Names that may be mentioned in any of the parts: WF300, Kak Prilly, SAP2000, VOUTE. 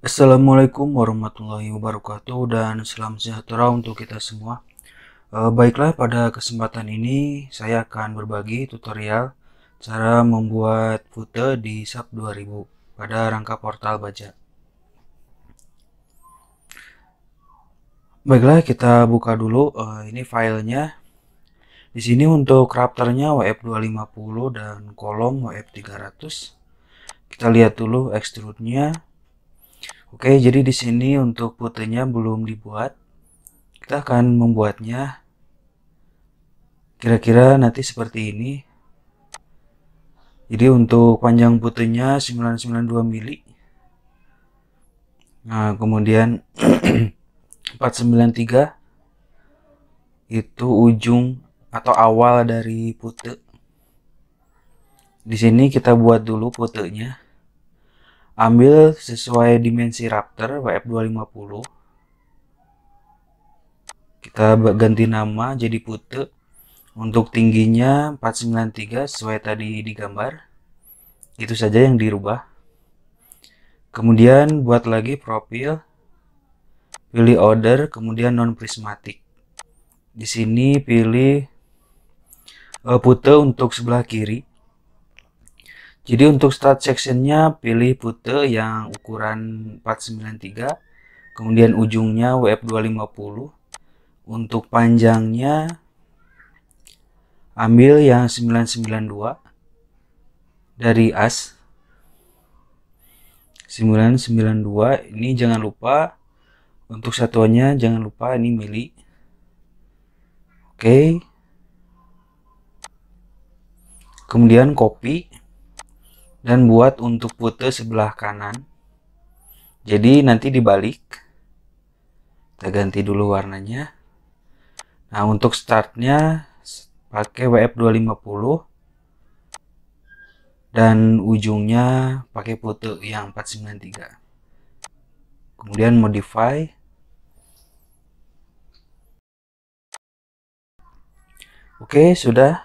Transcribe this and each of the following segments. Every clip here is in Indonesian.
Assalamualaikum warahmatullahi wabarakatuh dan salam sejahtera untuk kita semua. Baiklah, pada kesempatan ini saya akan berbagi tutorial cara membuat voute di SAP 2000 pada rangka portal baja. Baiklah, kita buka dulu ini filenya. Di sini untuk rapternya WF250 dan kolom WF300. Kita lihat dulu extrude-nya. Oke, jadi di sini untuk voutenya belum dibuat. Kita akan membuatnya kira-kira nanti seperti ini. Jadi untuk panjang voutenya 992 mili. Nah, kemudian 493 itu ujung atau awal dari voute. Di sini kita buat dulu voutenya. Ambil sesuai dimensi Raptor WF250. Kita ganti nama jadi voute. Untuk tingginya 493 sesuai tadi di gambar. Itu saja yang dirubah. Kemudian buat lagi profil. Pilih order, kemudian non prismatik. Di sini pilih voute untuk sebelah kiri. Jadi untuk start sectionnya pilih voute yang ukuran 493, kemudian ujungnya WF250. Untuk panjangnya ambil yang 992 dari as 992. Ini jangan lupa untuk satuannya, jangan lupa ini mili. Oke. Kemudian copy. Dan buat untuk voute sebelah kanan. Jadi nanti dibalik. Kita ganti dulu warnanya. Nah, untuk startnya pakai WF250. Dan ujungnya pakai voute yang 493. Kemudian modify. Oke, sudah.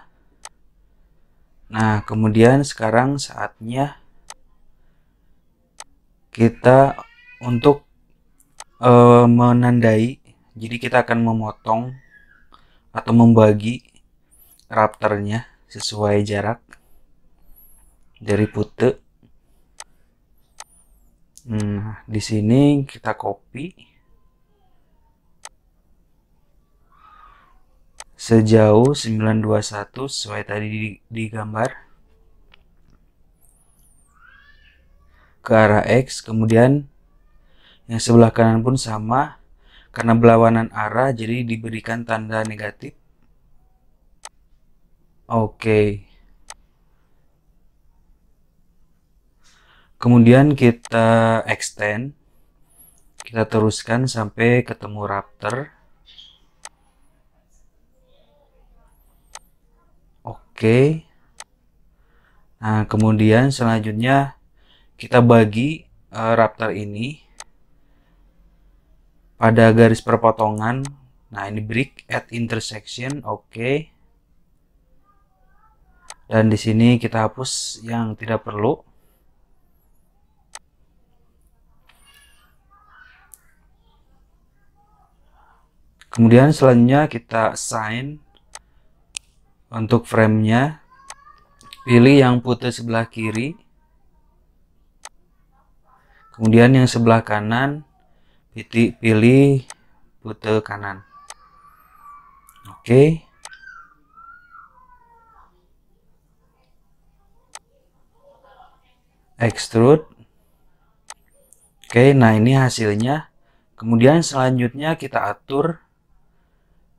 Nah, kemudian sekarang saatnya kita untuk menandai. Jadi kita akan memotong atau membagi rapternya sesuai jarak dari voute. Nah, di sini kita copy sejauh 921 sesuai tadi di gambar ke arah X. Kemudian yang sebelah kanan pun sama, karena berlawanan arah jadi diberikan tanda negatif. Oke. Kemudian kita extend, kita teruskan sampai ketemu raptor. Oke. Nah, kemudian selanjutnya kita bagi raptor ini pada garis perpotongan. Nah, ini break at intersection. Oke. Dan di sini kita hapus yang tidak perlu. Kemudian selanjutnya kita assign. Untuk framenya, pilih yang voute sebelah kiri. Kemudian yang sebelah kanan, pilih voute kanan. Oke. Extrude. Oke, nah ini hasilnya. Kemudian selanjutnya kita atur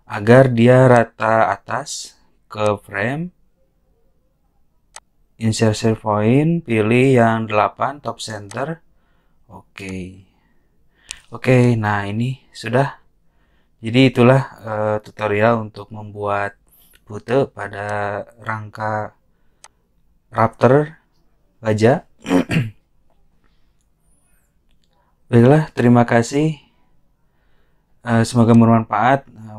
agar dia rata atas. Ke frame, insertion point, pilih yang 8 top center. Oke, nah ini sudah. Jadi itulah tutorial untuk membuat voute pada rangka raptor baja. Baiklah, terima kasih. Semoga bermanfaat.